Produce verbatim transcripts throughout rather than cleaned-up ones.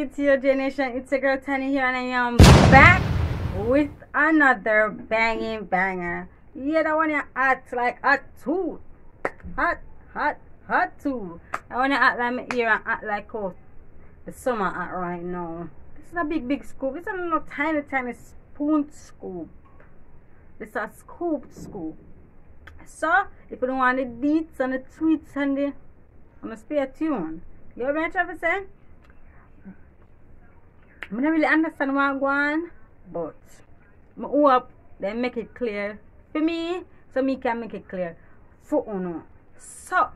It's your generation. It's a girl Tanii here, and I am back with another banging banger. Yeah, that one you act like hot too, hot, hot, hot too. I wanna act like my ear and act like oh, the summer act right now. This is a big, big scoop. This is a little tiny, tiny spoon scoop. This is a scoop, scoop. So if you don't want the deets and the tweets and the, I'ma stay tuned. You know what I'm trying to say? I don't really understand what I'm going, but I hope they make it clear for me, so me can make it clear for Uno. So,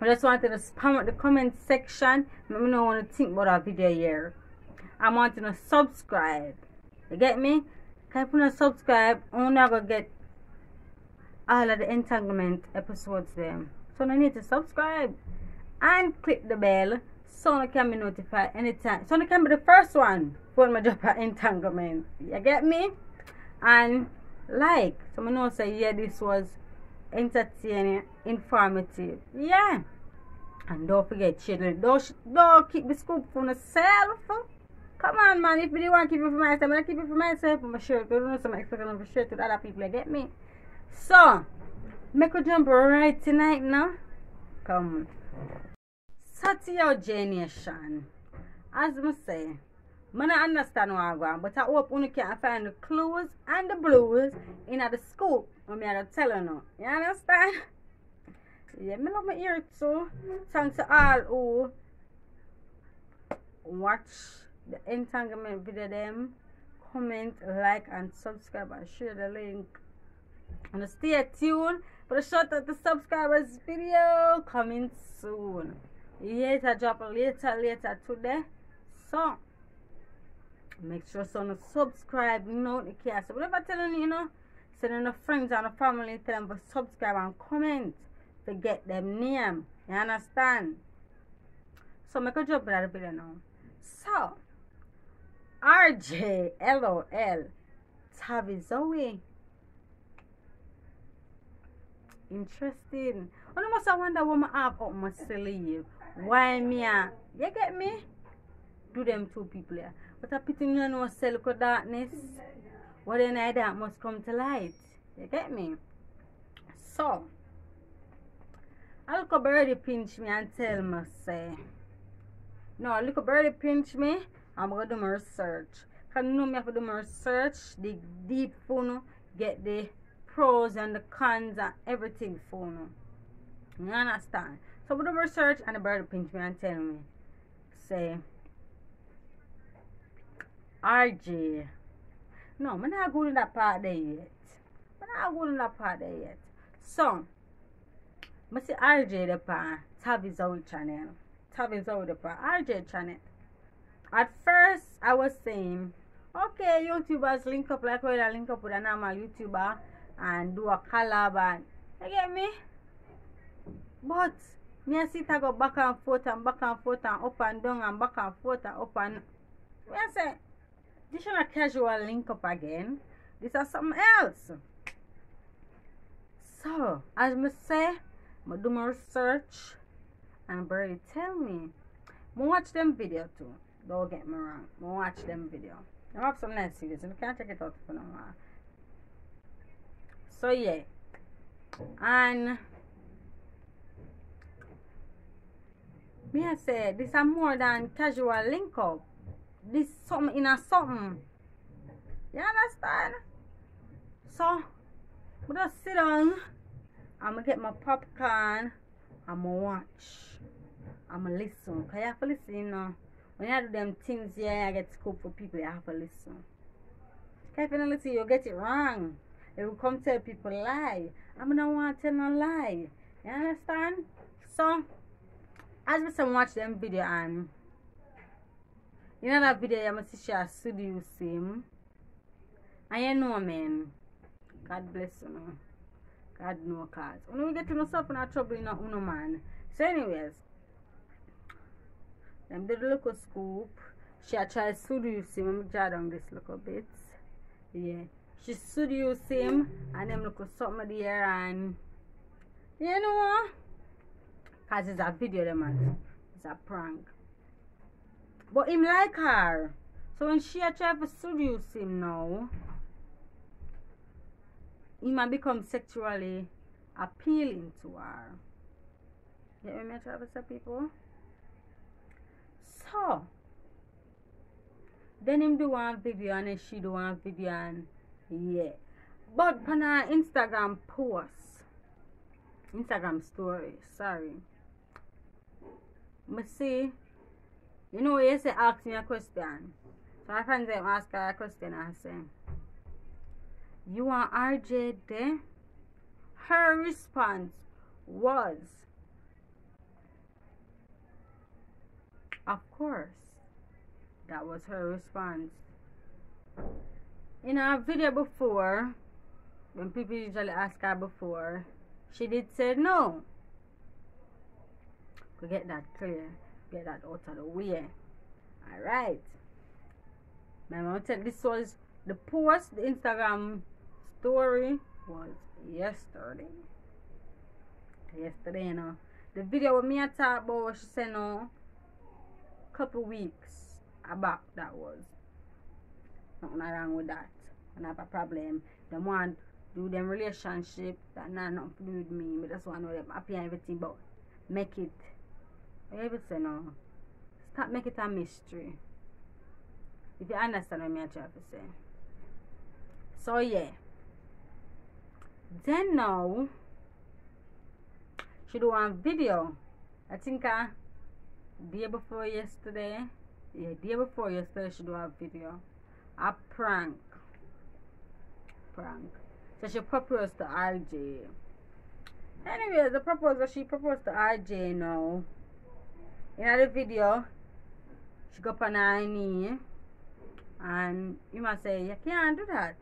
I just wanted to spam at the comment section. I don't want to think about our video here. I want you to subscribe. You get me? If you don't subscribe, I'm not going to get all of the entanglement episodes there. So, you need to subscribe and click the bell, so you can be notified anytime. So you can be the first one for my job at entanglement. You get me? And like, so I know say yeah, this was entertaining, informative. Yeah. And don't forget, children, don't don't keep the scoop for yourself. Come on, man. If you don't want to keep it for myself, I'm gonna keep it for myself. I'm sure you don't know some expect I'm sure to other people. You get me? So make a jump right tonight now. Come on. So to your generation, as I say, I don't understand what I'm going, but I hope you can find the clues and the blues in the scoop when I tell you. You understand? Yeah, I love my ear too. Thanks to all who watch the entanglement video them. Comment, like, and subscribe, and share the link. And stay tuned for the shout out to subscribers video coming soon. Yes, I drop later, later today. So, make sure so subscribe, note the care. So, whatever I'm telling you, you know, sending your friends and your family, tell them to subscribe and comment to get them name. You understand? So, make a job with that video now. So, R J, LOL, Tavii Zoey. Interesting. I almost wonder what I have up my sleeve. Why me? You get me? Do them two people here. But I pity you know self for darkness. What in I that must come to light. You get me? So I look up already pinch me and tell me say. No, I look up already pinch me. I'm gonna do my research. Cause you know me have to do my research, dig deep funnel, get the pros and the cons and everything for me. You understand? So with the research and the bird pinch me and tell me. Say R J. No, I'm not going to that part there yet. I'm not going to that part there yet. So I see R J the part Tavii Zoey channel. Tavii Zoey the part R J channel. At first I was saying, okay, YouTubers link up like where I link up with a normal YouTuber and do a collab and you get me? But me I sit and go back and forth and back and forth and up and down and back and forth and up and me I say this is not a casual link up again. This is something else. So as me say, I do my research and Birdie tell me. I watch them video too. Don't get me wrong. I watch them video. I have some nice videos and I can't check it out for no more. So yeah, and me I say this is more than casual link up. This something in a something. You understand? So we just sit down. I'ma get my popcorn. I'ma watch. I'ma listen. Cause you have to listen, you know. When I do them things, yeah, I get scope for people. You have to listen. Cause if you don't listen, you get it wrong. They will come tell people lie. I don't want to tell no lie. You understand? So, as we some watch them video and you know that video, I'm a teacher, studio same. And you know, man, God bless you. No. God know cause. When we get to know something, I'm trouble, you know, uno man. So, anyways, them did a little scoop. She had tried studio same. I'm jar down this little bit. Yeah. She seduced him and them look at something there and you know because it's a video them man. It's a prank. But him like her. So when she a try to seduce him now, he might become sexually appealing to her. You hear me, Tabitha people? So then him do want Vivian and she do want Vivian. Yeah. But on her Instagram post, Instagram story, sorry, me see, you know, you say ask me a question. So I can them ask her a question and say, you want R J there? Her response was, of course. That was her response. In her video before, when people usually ask her before, she did say no. We get that clear, get that out of the way. Alright. Remember, this was the post, the Instagram story was yesterday. Yesterday, you know. The video with me I talked about what she said no, couple weeks back that was. Nothing wrong with that. I don't have a problem. Them want do them relationship that not nothing to do with me. But that's why I know them happy and everything, but make it. Everything say no. Stop make it a mystery. If you understand what I'm trying to say. So yeah. Then now she do one video. I think uh day before yesterday. Yeah, day before yesterday she do a video. A prank. Prank. So she proposed to R J. Anyway, the proposal she proposed to R J now. In the video, she got on her knee. And you must say, you can't do that.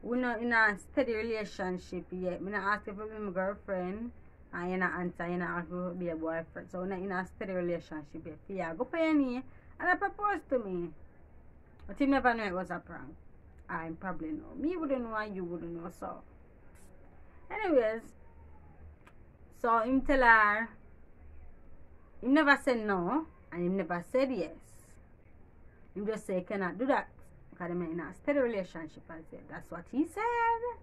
We're not in a steady relationship yet. We're not asking for my girlfriend. And you're not answering, you're not asking for be a boyfriend. So we're not in a steady relationship yet. Yeah, go for your knee. And I proposed to me. But you never know it was a prank. I probably know. Me wouldn't know and you wouldn't know. So anyways, so him tell her, he never said no and he never said yes. He just say cannot do that because they in a steady relationship as yet. That's what he said.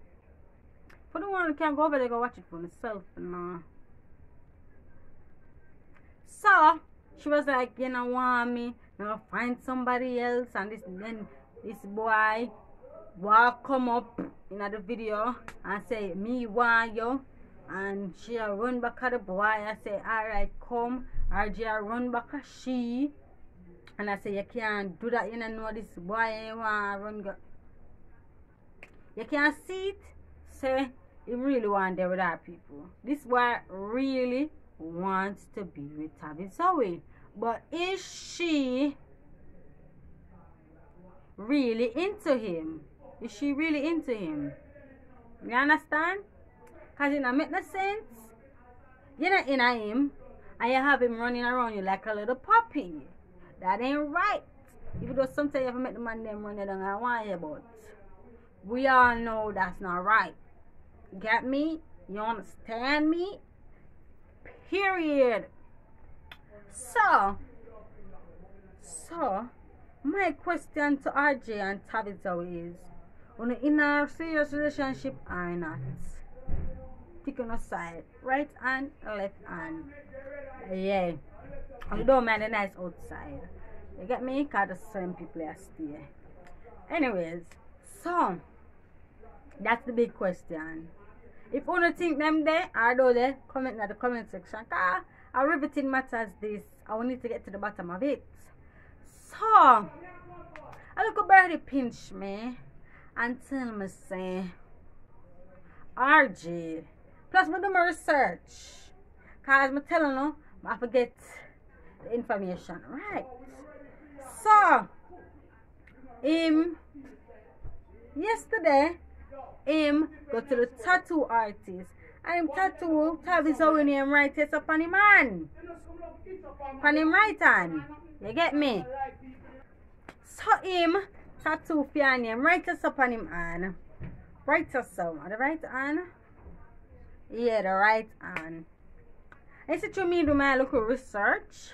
For the one who can go over there, go watch it for himself. No. So she was like, you know, want me, you know, find somebody else, and this then this boy will come up in the video and say, me want you, and she'll run back at the boy. I say, alright, come. R J run back at she, and I say, you can't do that, you don't know this boy, you want run go. You can't see it. Say, he really want to be with our people. This boy really wants to be with Tavii Zoey, but is she really into him? Is she really into him? You understand? Cause you know make no sense. You're not in him, and you have him running around you like a little puppy. That ain't right. Even though sometimes you have to make the man them running down and why, but we all know that's not right. Get me? You understand me? Period. So, so, my question to R J and Tabitha is, when in a serious relationship or not, taking aside, right hand, left hand, yeah, you don't mind the nice outside, you get me? Because the same people are still. Anyways, so, that's the big question. If you don't think them there, I do there, comment in the comment section. Cause everything matters this. I need to get to the bottom of it. So, I look about the pinch me and tell me say, R J. Plus, I do my research. Cause I tell you, I forget the information. Right. So, him, yesterday, him go to the tattoo artist and him tattoo Tavii Zoey name right here upon him hand, upon him right hand, you get me? So him tattoo for name right here upon him hand, right here on the right hand, yeah, the right hand. I said to me do my local research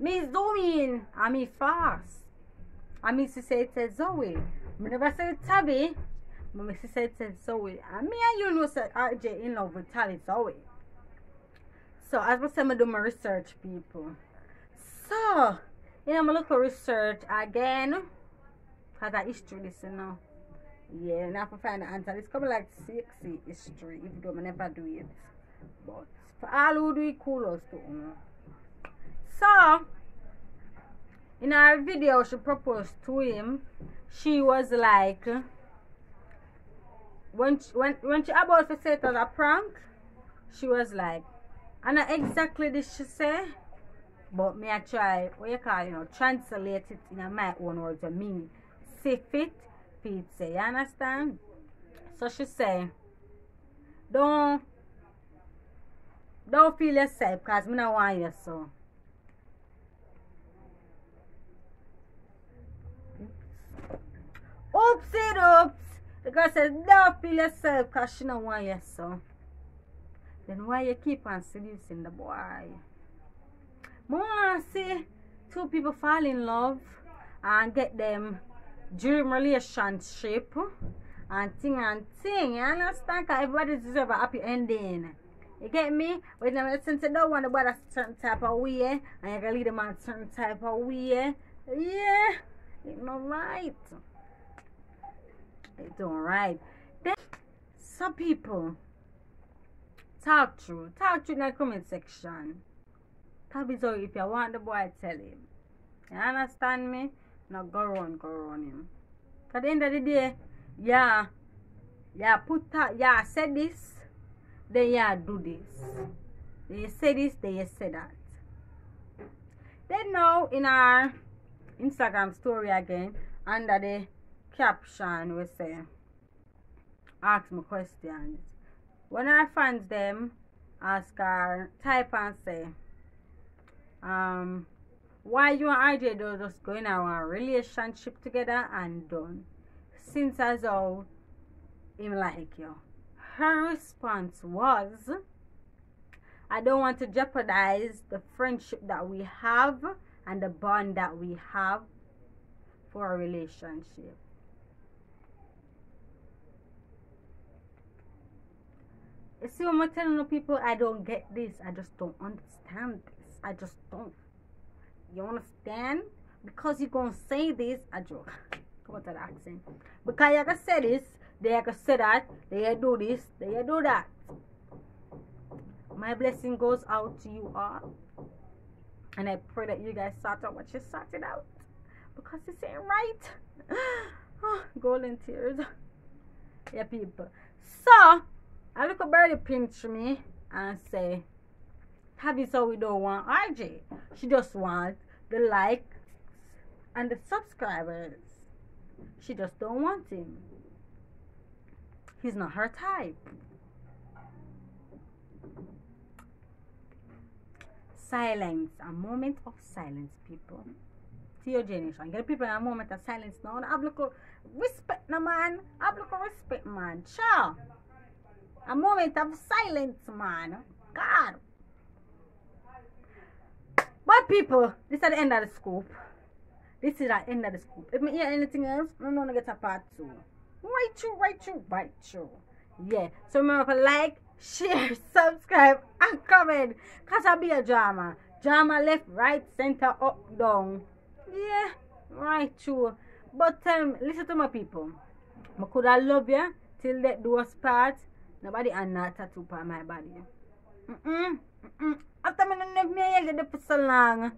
Miss Domin, ami fast. Ami si Tavii Zoey. Whenever I say Tavii, my si Tavii Zoey. And me and you know that R J in love with Tavii Zoey. So as I said, I do my research, people. So you know, I'm look for research again. Cause I history this, you know. Yeah, and I can find the answer. It's coming like sexy history, even though I never do it. But for all who do it, kudos to them. So, in our video, she proposed to him. She was like, when she, when when she about to say it as a prank, she was like, "I know exactly this she say, but me I try what you call you know translate it in my own words and mean say fit pizza." You understand? So she say, "Don't don't feel yourself, cause me no want you so." Oops it oops. The girl says, don't feel yourself because she don't want you so. Then why you keep on seducing the boy? More wanna see two people fall in love and get them dream relationship and thing and thing. You understand? Because everybody deserves a happy ending. You get me? When you don't want to buy a certain type of way and you can lead them on a certain type of way. Yeah, it's not right. It's alright. Then some people talk through. Talk through in the comment section. Tavii Zoey, if you want the boy, tell him. You understand me? Now go run, go run him. At the end of the day, yeah, yeah, put that, yeah, say this, then yeah, do this. Then you say this, then you say that. Then now in our Instagram story again, under the caption we say, ask me questions. When our fans them ask her, type and say, um, why you and R J do just going our relationship together and done? Since as all him like you. Her response was, I don't want to jeopardize the friendship that we have and the bond that we have for a relationship. You see, when I'm telling people, I don't get this. I just don't understand this. I just don't. You understand? Because you're going to say this, I joke. Come on to the accent. Because you can say this, they can say that, they can do this, they can do that. My blessing goes out to you all. And I pray that you guys sort out what you sorted out. Because this ain't right. Oh, golden tears. Yeah, people. So I look a birdie pinch me and say, Tavii Zoey don't want R J. She just wants the likes and the subscribers. She just don't want him. He's not her type. Silence. A moment of silence, people. To your generation. Get people in a moment of silence now. Have look of respect, no man. Have look of respect, man. Ciao. A moment of silence, man. God. But people, this is the end of the scoop. This is the end of the scoop. If me hear anything else, I'm gonna get a part two. Right you, right you, right you. Yeah. So remember to like, share, subscribe, and comment. Cause I'll be a drama. Drama left, right, center, up, down. Yeah. Right you. But um, listen to my people. I could I love you till that do us part. Nobody and not tattoo on my body. Mm-mm. Mm-mm. After me don't leave me here for so long.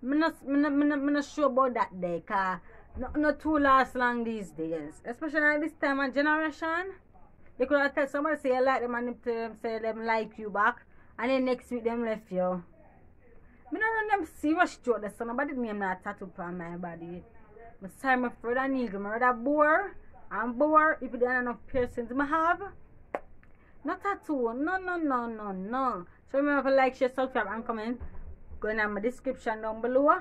Me not, me not, me not, me not sure about that day, cause not, not too last long these days. Especially at this time and generation. You could have tell somebody say you like them and them say them like you back. And then next week them left you. Me not run them serious joke that somebody me not tattoo on my body. Me sorry my friend I need me rather bore and bore if you don't have enough piercings me have. Not tattoo, no, no, no, no, no. So remember to like, share, subscribe, and comment. Go in my description down below.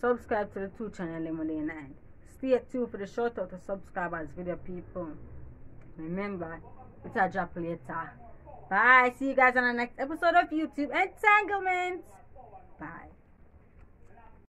Subscribe to the two channel Monday night. Stay tuned for the shout out to subscribers, video people. Remember, it's a drop later. Bye. See you guys on the next episode of YouTube Entanglement. Bye.